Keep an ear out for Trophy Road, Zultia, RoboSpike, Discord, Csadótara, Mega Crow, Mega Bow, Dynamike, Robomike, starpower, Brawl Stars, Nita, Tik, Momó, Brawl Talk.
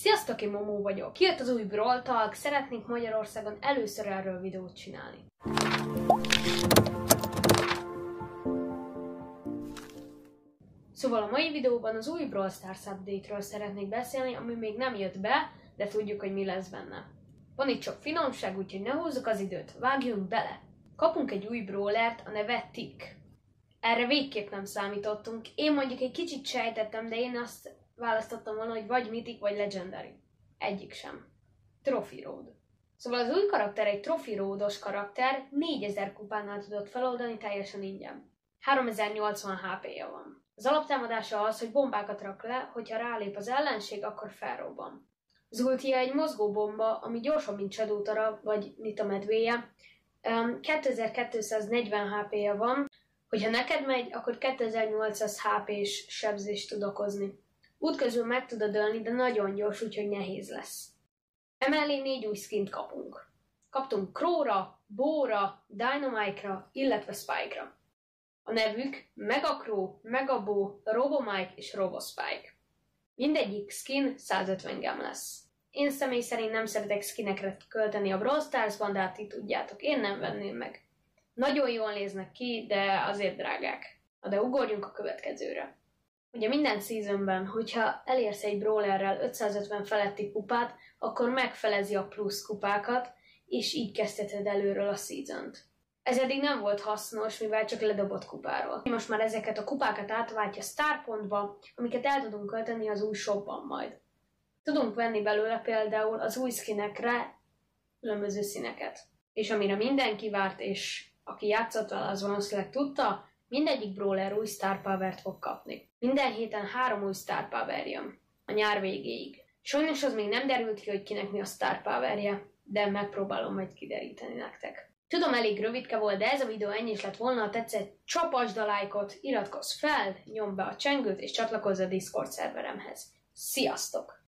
Sziasztok, én Momó vagyok. Kijött az új Brawl Talk, szeretnénk Magyarországon először erről videót csinálni. Szóval a mai videóban az új Brawl Stars update-ről szeretnék beszélni, ami még nem jött be, de tudjuk, hogy mi lesz benne. Van itt csak finomság, úgyhogy ne húzzuk az időt, vágjunk bele! Kapunk egy új brawlert, a neve Tik. Erre végképp nem számítottunk, én mondjuk egy kicsit sejtettem, de én azt választottam volna, hogy vagy Mythic, vagy Legendary. Egyik sem. Trophy Road. Szóval az új karakter egy Trophy Road-os karakter, 4000 kupánál tudott feloldani teljesen ingyen. 3080 HP-ja van. Az alaptámadása az, hogy bombákat rak le, hogyha rálép az ellenség, akkor felrobban. Zultia egy mozgóbomba, ami gyorsabb, mint Csadótara, vagy Nita medvéje. 2240 HP-ja van, hogyha neked megy, akkor 2800 HP-s sebzést tud okozni. Útközben meg tudod ölni, de nagyon gyors, úgyhogy nehéz lesz. Emellé 4 új skint kapunk. Kaptunk Crowra, Bowra, Dynamike-ra, illetve Spike-ra. A nevük Mega Crow, Mega Bow, Robomike és RoboSpike. Mindegyik skin 150 gem lesz. Én személy szerint nem szeretek skinekre költeni a Brawl Stars-ban, de hát ti tudjátok, én nem venném meg. Nagyon jól néznek ki, de azért drágák. Na de ugorjunk a következőre. Ugye minden seasonben, hogyha elérsz egy brawlerrel 550 feletti kupát, akkor megfelezi a plusz kupákat, és így kezdheted előről a seasont. Ez eddig nem volt hasznos, mivel csak ledobott kupáról. Most már ezeket a kupákat átváltja sztárpontba, amiket el tudunk költeni az új shopban majd. Tudunk venni belőle például az új skinekre különböző színeket. És amire mindenki várt, és aki játszott vele, az valószínűleg tudta, mindegyik brawler új Star Power-t fog kapni. Minden héten 3 új Star Power jön, a nyár végéig. Sajnos az még nem derült ki, hogy kinek mi a Star Power-je, de megpróbálom majd kideríteni nektek. Tudom, elég rövidke volt, de ez a videó ennyi is lett volna, ha tetszett, csapasd a lájkot, iratkozz fel, nyomd be a csengőt és csatlakozz a Discord szerveremhez. Sziasztok!